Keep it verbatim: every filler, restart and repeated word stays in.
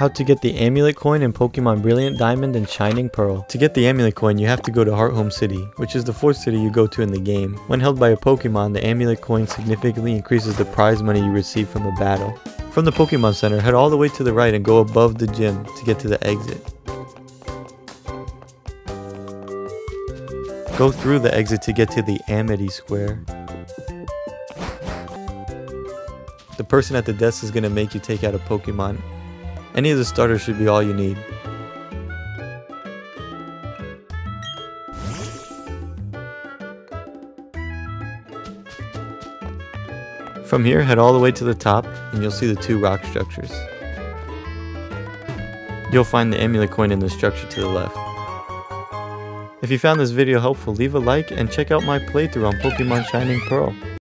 how to get the Amulet Coin in Pokemon Brilliant Diamond and Shining Pearl. To get the Amulet Coin, you have to go to Hearthome City, which is the fourth city you go to in the game. When held by a Pokemon, the Amulet Coin significantly increases the prize money you receive from a battle. From the Pokemon Center, head all the way to the right and go above the gym to get to the exit. Go through the exit to get to the Amity Square. The person at the desk is going to make you take out a Pokemon. Any of the starters should be all you need. From here, head all the way to the top and you'll see the two rock structures. You'll find the Amulet Coin in the structure to the left. If you found this video helpful, leave a like and check out my playthrough on Pokemon Shining Pearl.